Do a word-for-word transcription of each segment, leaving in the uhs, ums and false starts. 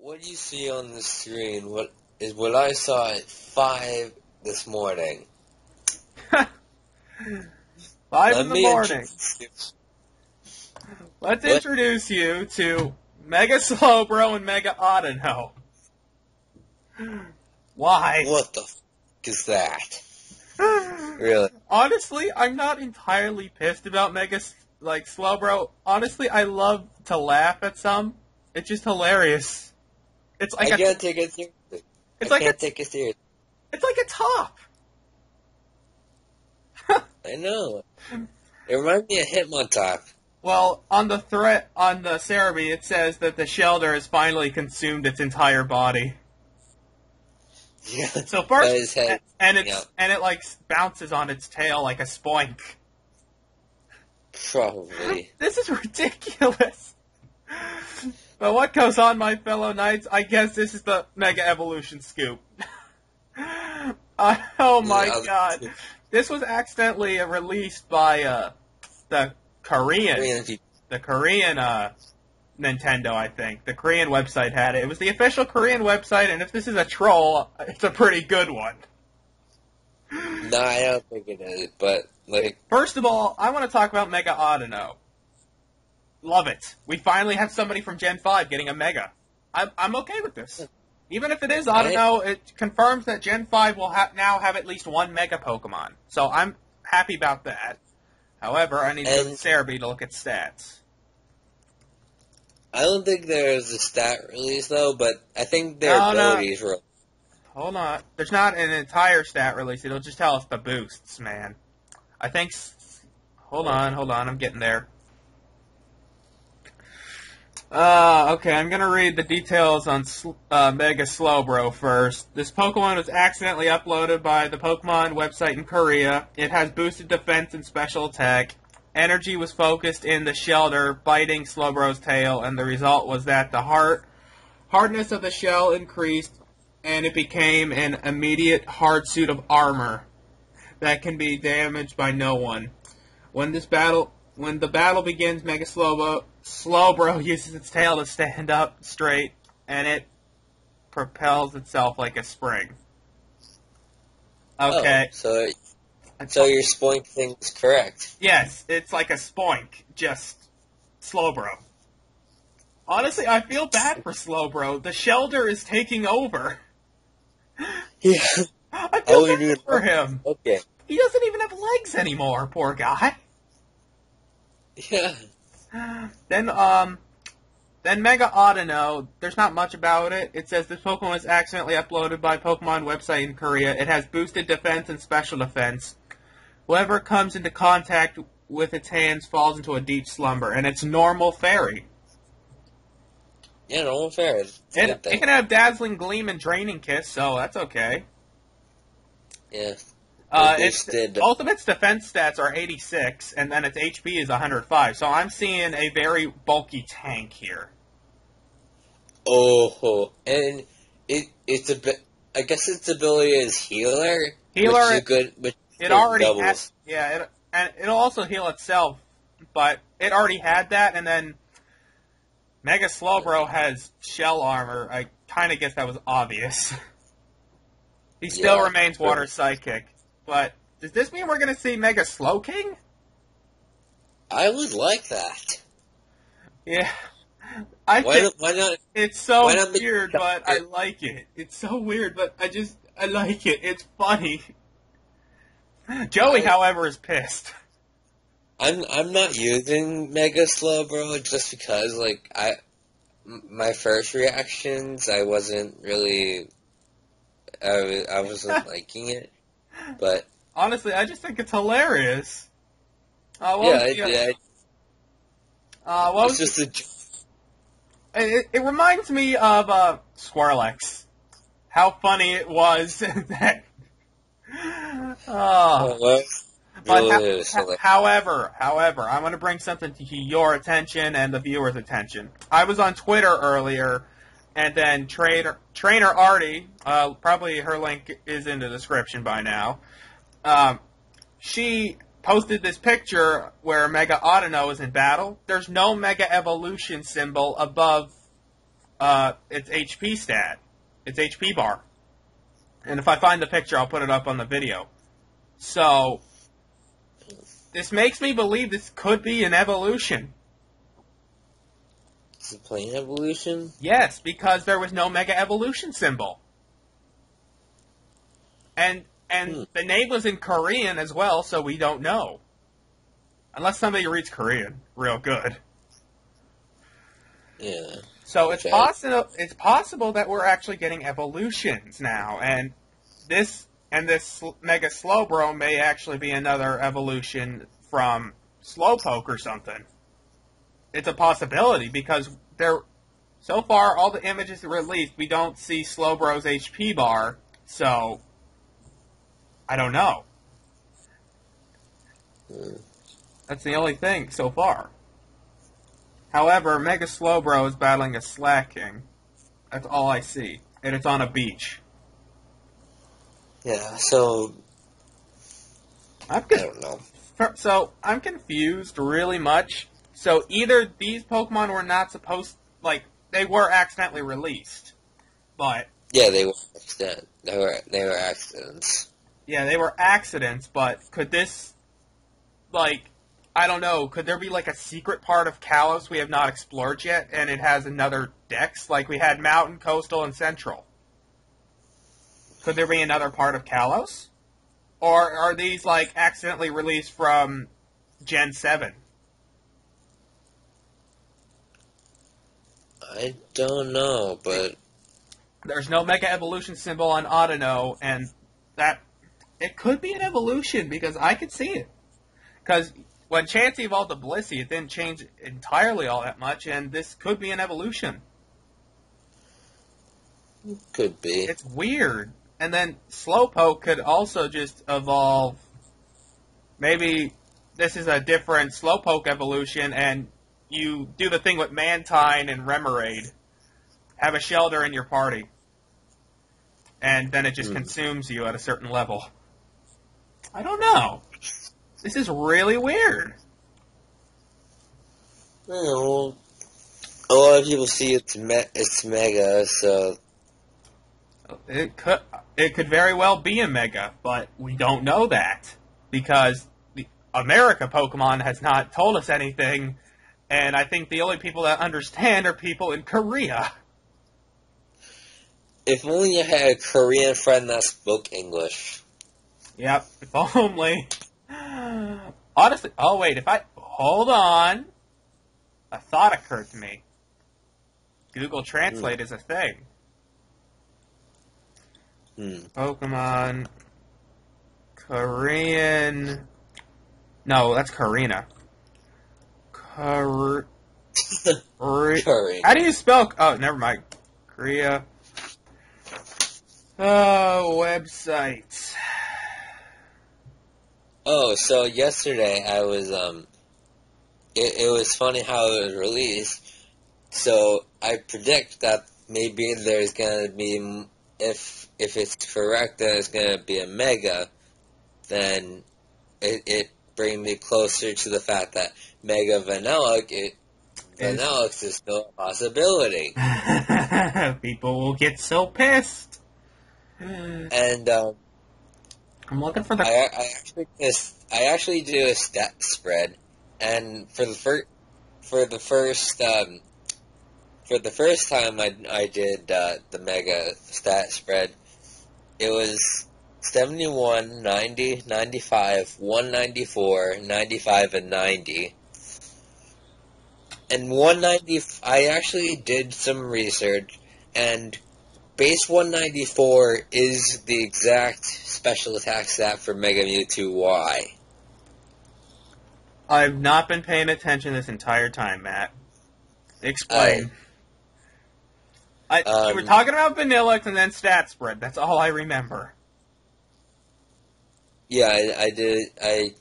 What you see on the screen what is what I saw at five this morning. five Let in the morning. Let's what? introduce you to Mega Slowbro and Mega Audino. Why? What the f*** is that? Really? Honestly, I'm not entirely pissed about Mega like Slowbro. Honestly, I love to laugh at some. It's just hilarious. It's like I a, can't take it seriously. It's I like can't a, take it seriously. It's like a top. I know. It reminds me of Hitmontop. Well, on the threat on the Serebii, it says that the Shellder has finally consumed its entire body. Yeah. So first, his head. and it's yeah. and it like bounces on its tail like a spoink. Probably. This is ridiculous. But what goes on, my fellow knights? I guess this is the Mega Evolution scoop. uh, oh my yeah, god. Too. This was accidentally released by uh, the Korean, Korean the Korean uh, Nintendo, I think. The Korean website had it. It was the official Korean website, and if this is a troll, it's a pretty good one. No, I don't think it is, but, like... First of all, I want to talk about Mega Audino. Love it. We finally have somebody from Gen five getting a Mega. I'm, I'm okay with this. Even if it is Audino, it confirms that Gen five will ha now have at least one Mega Pokemon. So I'm happy about that. However, I need to go to Serebii to look at stats. I don't think there's a stat release, though, but I think their no, abilities no. were... Hold on. There's not an entire stat release. It'll just tell us the boosts, man. I think... Hold on, hold on. I'm getting there. Uh, okay, I'm going to read the details on uh, Mega Slowbro first. This Pokemon was accidentally uploaded by the Pokemon website in Korea. It has boosted defense and special attack. Energy was focused in the Shellder, biting Slowbro's tail, and the result was that the hard hardness of the shell increased, and it became an immediate hard suit of armor that can be damaged by no one. When this battle... When the battle begins, Mega Slowbro, Slowbro uses its tail to stand up straight, and it propels itself like a spring. Okay. Oh, so, so your spoink thing is correct. Yes, it's like a spoink, just Slowbro. Honestly, I feel bad for Slowbro. The Shellder is taking over. Yeah. I feel oh, bad for him. Okay. He doesn't even have legs anymore, poor guy. Yeah. Then, um, then Mega Audino, there's not much about it. It says this Pokemon was accidentally uploaded by Pokemon website in Korea. It has boosted defense and special defense. Whoever comes into contact with its hands falls into a deep slumber, and it's normal fairy. Yeah, normal fairy. It, it can have Dazzling Gleam and Draining Kiss, so that's okay. Yeah. Uh, its did. Ultimate's defense stats are eighty-six, and then its H P is one hundred five, so I'm seeing a very bulky tank here. Oh, and it it's a I guess its ability is healer. Healer, which is good. Which it already doubles. has. Yeah, it, and it'll also heal itself, but it already had that, and then Mega Slowbro has shell armor. I kind of guess that was obvious. He still yeah, remains water psychic. But does this mean we're going to see Mega Slaking? I would like that. Yeah. I why, think why not, it's so why not weird, the, but I like it. It's so weird, but I just, I like it. It's funny. Joey, I, however, is pissed. I'm I'm not using Mega Slowbro just because, like, I, my first reactions, I wasn't really, I, I wasn't liking it. But honestly, I just think it's hilarious. Uh, what yeah, was the, I did. Uh, what it's was just the... a... It, it reminds me of uh, Snorlax. How funny it was that. Oh. Well, but ho however, however, I want to bring something to your attention and the viewers' attention. I was on Twitter earlier. And then Trainer, Trainer Artie, uh, probably her link is in the description by now, um, she posted this picture where Mega Audino is in battle. There's no Mega Evolution symbol above uh, its H P stat, its H P bar. And if I find the picture, I'll put it up on the video. So, this makes me believe this could be an evolution. Is it playing evolution? Yes, because there was no Mega Evolution symbol. And and hmm. the name was in Korean as well, so we don't know. Unless somebody reads Korean real good. Yeah. So it's possible it's possible that we're actually getting evolutions now, and this and this Mega Slowbro may actually be another evolution from Slowpoke or something. It's a possibility because there, so far all the images released, we don't see Slowbro's H P bar, so I don't know. Mm. That's the only thing so far. However, Mega Slowbro is battling a Slaking. That's all I see. And it's on a beach. Yeah, so... I'm con- I don't know. So, I'm confused really much. So, either these Pokemon were not supposed... Like, they were accidentally released. But... Yeah, they were accident. They were, they were accidents. Yeah, they were accidents, but could this... Like... I don't know, could there be like a secret part of Kalos we have not explored yet, and it has another dex? Like we had Mountain, Coastal, and Central. Could there be another part of Kalos? Or are these like accidentally released from Gen seven? I don't know, but... There's no Mega Evolution symbol on Audino, and that... It could be an evolution, because I could see it. Because... When Chansey evolved to Blissey, it didn't change entirely all that much, and this could be an evolution. It could be. It's weird. And then Slowpoke could also just evolve. Maybe this is a different Slowpoke evolution, and you do the thing with Mantine and Remoraid. Have a Shellder in your party. And then it just mm. consumes you at a certain level. I don't know. This is really weird. Well, a lot of people see it's me it's Mega, so it could it could very well be a Mega, but we don't know that because the America Pokemon has not told us anything, and I think the only people that understand are people in Korea. If only I had a Korean friend that spoke English. Yep, if only. Honestly, oh wait, if I, hold on, a thought occurred to me. Google Translate mm. is a thing. Mm. Pokemon, Korean, no, that's Karina. Kor... Korea. How do you spell, oh, never mind. Korea. Oh, websites. Oh, so yesterday I was, um, it, it was funny how it was released, so I predict that maybe there's gonna be, if if it's correct that it's gonna be a Mega, then it, it brings me closer to the fact that Mega Vanilluxe, it, Vanilluxe is still a possibility. People will get so pissed. And, um, I'm looking for the... I, I, actually, I actually do a stat spread, and for the first, for the first, um, for the first time I, I did uh, the Mega stat spread, it was seventy-one, ninety, ninety-five, one ninety-four, ninety-five, and ninety. And one ninety, I actually did some research, and... Base one ninety-four is the exact special attack stat for Mega Mewtwo Y. I've not been paying attention this entire time, Matt. Explain. I, I, um, you were talking about Vanilluxe and then stat spread. That's all I remember. Yeah, I, I did. I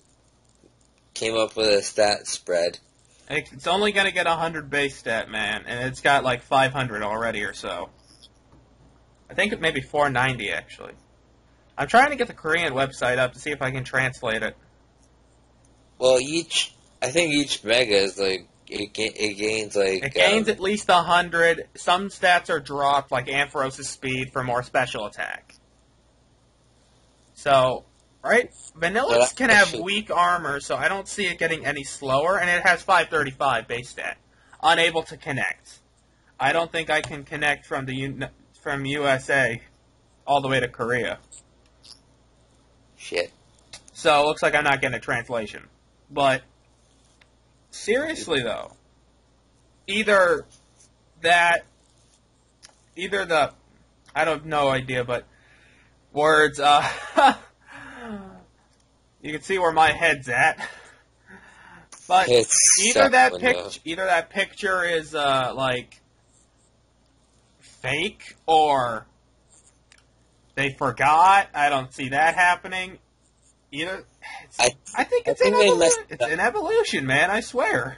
came up with a stat spread. It's only going to get one hundred base stat, man, and it's got like five hundred already or so. I think it may be four ninety, actually. I'm trying to get the Korean website up to see if I can translate it. Well, each... I think each Mega is, like, it, ga it gains like it gains um, at least a hundred. Some stats are dropped, like Ampharos' speed, for more special attack. So, right, Vanilluxe can have should... weak armor, so I don't see it getting any slower, and it has five thirty-five base stat. Unable to connect. I don't think I can connect from the U from U S A all the way to Korea. Shit. So it looks like I'm not getting a translation. But seriously though, either that, either the, I don't have no idea, but words. Uh, you can see where my head's at. But it's either that picture, either that picture is uh, like fake, or they forgot. I don't see that happening. Either it's, I, I think it's, I think an, evolu it's an evolution, man. I swear.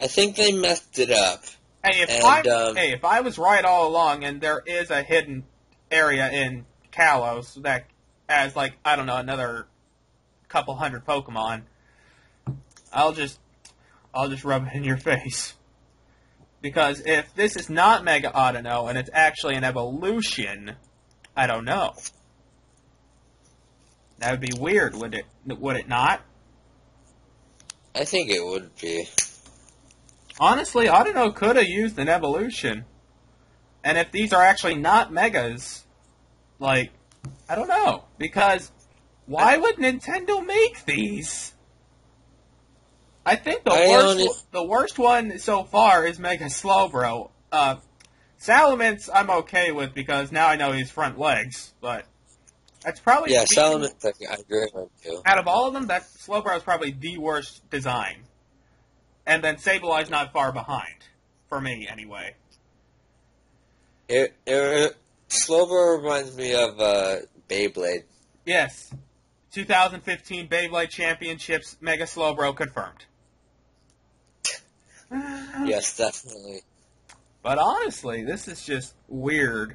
I think they messed it up. Hey, if and, I um, hey, if I was right all along, and there is a hidden area in Kalos that has like I don't know another couple hundred Pokemon. I'll just, I'll just rub it in your face. Because if this is not Mega Audino and it's actually an evolution, I don't know. That would be weird, would it? Would it not? I think it would be. Honestly, Audino could have used an evolution. And if these are actually not Megas, like, I don't know. Because why would Nintendo make these? I think the I worst, the worst one so far is Mega Slowbro. Uh, Salamence, I'm okay with because now I know he's front legs, but that's probably yeah. Salamence, I agree with too. Out of all of them, that Slowbro is probably the worst design, and then Sableye's not far behind for me anyway. It, it Slowbro reminds me of uh, Beyblade. Yes, two thousand fifteen Beyblade Championships Mega Slowbro confirmed. Yes, definitely. But honestly, this is just weird.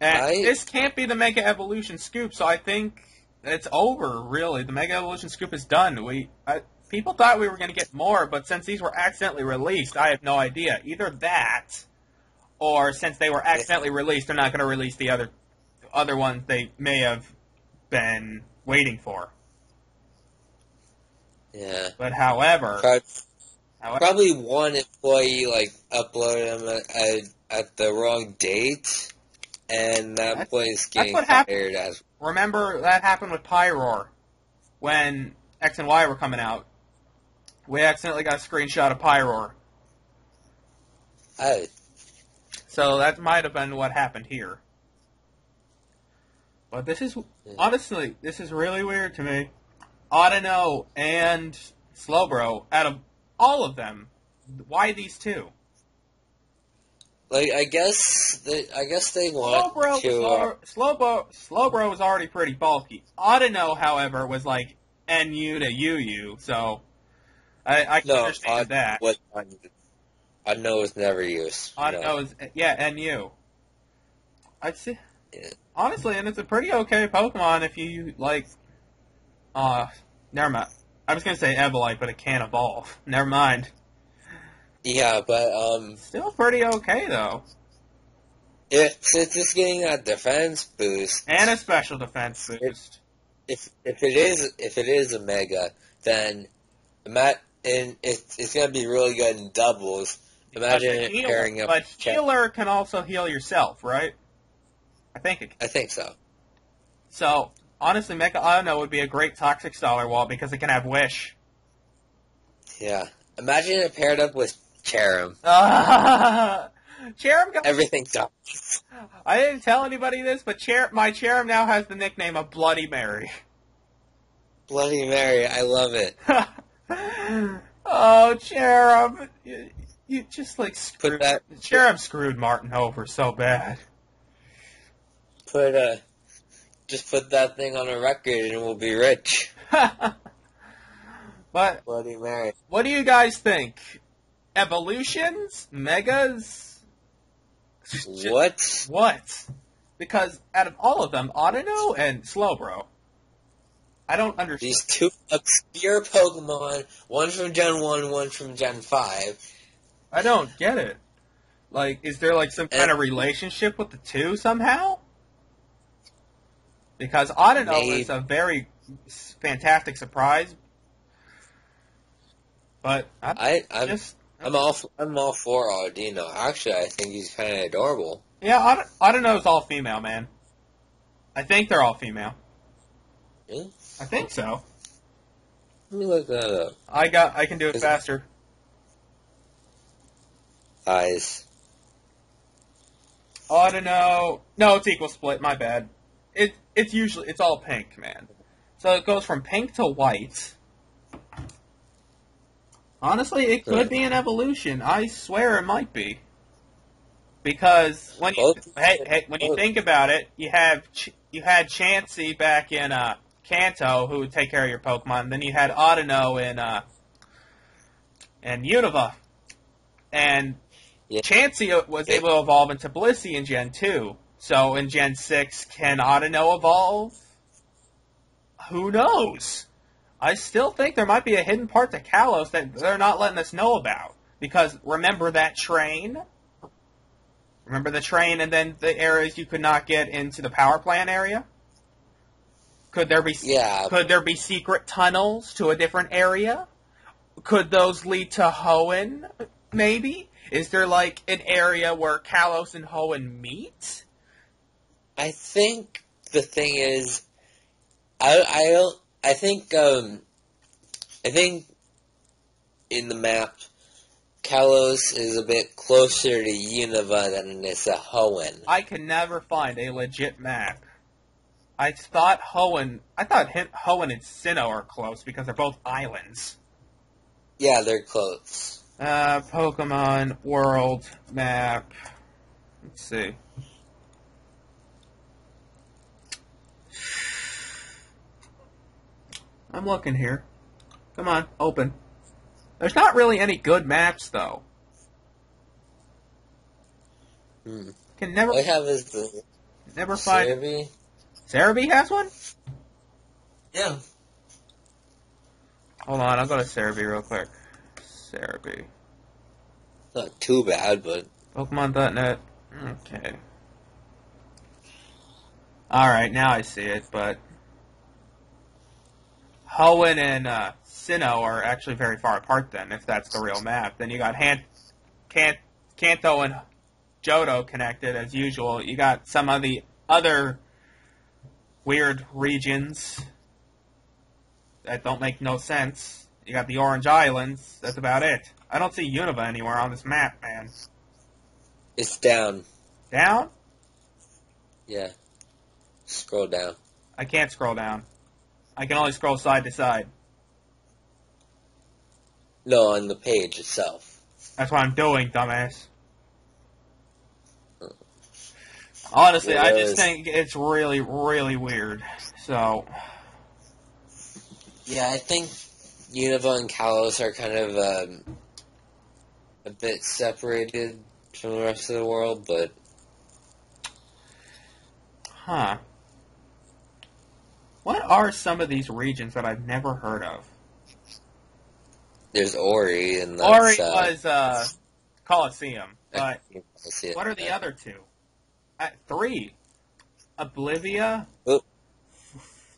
And I, this can't be the Mega Evolution Scoop, so I think it's over, really. The Mega Evolution Scoop is done. We I, People thought we were going to get more, but since these were accidentally released, I have no idea. Either that, or since they were accidentally released, they're not going to release the other, other ones they may have been waiting for. Yeah. But however... Probably, however, probably one employee, like, uploaded them at, at the wrong date, and that employee's getting fired happened. as... Remember, that happened with Pyroar, when X and Y were coming out. We accidentally got a screenshot of Pyroar. Oh. So that might have been what happened here. But this is, honestly, this is really weird to me. Audino and Slowbro, out of all of them, why these two? Like, I guess they, I guess they want Slowbro, to... Slowbro, Slowbro, Slowbro was already pretty bulky. Audino, however, was like N U to U U, so I, I can no, understand Aud that. Was, Audino was never used. Audino no. was, yeah, N U. I'd see... Yeah. Honestly, and it's a pretty okay Pokemon if you, like, uh, never mind. I was going to say Evolite, but it can't evolve. Never mind. Yeah, but, um... still pretty okay, though. It's, it's just getting that defense boost. And a special defense boost. If if it is if it is a Mega, then Matt, and it's, it's going to be really good in doubles. Imagine it pairing up... But Healer can also heal yourself, right? I think it, I think so. So, honestly, Mega Audino would be a great Toxic Staller wall because it can have Wish. Yeah. Imagine it paired up with Cherrim. Uh, Cherrim got... Everything's up. I didn't tell anybody this, but Cher my Cherrim now has the nickname of Bloody Mary. Bloody Mary, I love it. Oh, Cherrim. You, you just, like, screwed... Put that... Cherrim screwed Martin over so bad. Put a, just put that thing on a record and we'll be rich. But Bloody Mary. What do you guys think? Evolutions? Megas? What? Just, what? Because out of all of them, Audino and Slowbro, I don't understand. These two obscure Pokemon, one from Gen one, one from Gen five. I don't get it. Like, is there, like, some and kind of relationship with the two somehow? Because Audino is a very fantastic surprise. But I'm I, I'm, just, I'm, I'm all I'm all for Audino. Actually, I think he's kind of adorable. Yeah, Audino's all female, man. I think they're all female. Really? I think so. Let me look that up. I got. I can do it is faster. It... Eyes. Audino. No, it's equal split. My bad. It it's usually it's all pink, man. So it goes from pink to white. Honestly, it could be an evolution. I swear it might be. Because when you hey, hey, when you think about it, you have Ch you had Chansey back in uh, Kanto, who would take care of your Pokemon. Then you had Audino in uh, in Unova, and yeah. Chansey was yeah. able to evolve into Blissey in Gen two. So in Gen six, can Audino evolve? Who knows? I still think there might be a hidden part to Kalos that they're not letting us know about. Because remember that train? Remember the train and then the areas you could not get into the power plant area? Could there be yeah. could there be secret tunnels to a different area? Could those lead to Hoenn, maybe? Is there like an area where Kalos and Hoenn meet? I think the thing is I I don't I think, um, I think in the map, Kalos is a bit closer to Unova than it's a Hoenn. I can never find a legit map. I thought Hoenn, I thought Hoenn and Sinnoh are close because they're both islands. Yeah, they're close. Uh, Pokemon World Map. Let's see. I'm looking here. Come on, open. There's not really any good maps, though. Hmm. Can never. What I have is the never find. Serebii. Serebii has one. Yeah. Hold on, I'll go to Serebii real quick. Serebii. Not too bad, but Pokemon dot net. Okay. All right, now I see it, but. Hoenn and uh, Sinnoh are actually very far apart then, if that's the real map. Then you got Han Can Kanto and Johto connected, as usual. You got some of the other weird regions that don't make no sense. You got the Orange Islands. That's about it. I don't see Unova anywhere on this map, man. It's down. Down? Yeah. Scroll down. I can't scroll down. I can only scroll side to side. No, on the page itself. That's what I'm doing, dumbass. Honestly, I just think it's really, really weird. So. Yeah, I think Unova and Kalos are kind of um, a bit separated from the rest of the world, but. Huh. What are some of these regions that I've never heard of? There's Ori and Ori uh, was uh, Coliseum, but what are the that. other two? At three, Oblivia. Oop.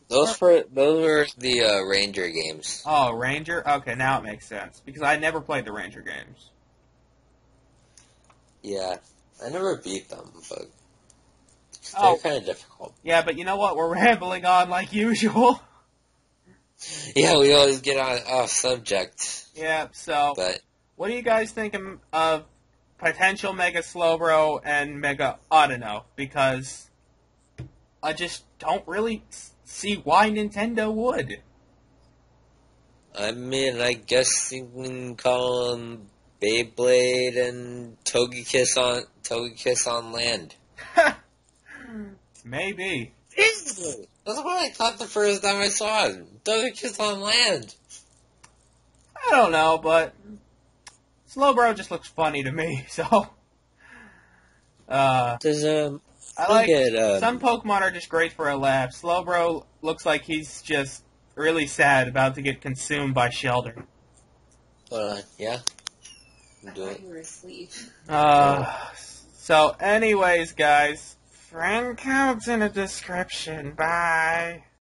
Those were those were the uh, Ranger games. Oh, Ranger. Okay, now it makes sense because I never played the Ranger games. Yeah, I never beat them, but. Oh. They're kind of difficult. Yeah, but you know what? We're rambling on like usual. Yeah, we always get on off subject. Yeah, so but. What do you guys think of potential Mega Slowbro and Mega Audino? Because I just don't really see why Nintendo would. I mean, I guess you can call them Beyblade and Togekiss on, Togekiss on land. Maybe. Seriously. That's what I thought the first time I saw it. Togekiss on land. I don't know, but Slowbro just looks funny to me, so uh Does, um, I like at, um... some Pokemon are just great for a laugh. Slowbro looks like he's just really sad about to get consumed by Shellder. Uh, yeah. Do it. You were asleep. Uh, so anyways, guys, friend code's in the description. Bye.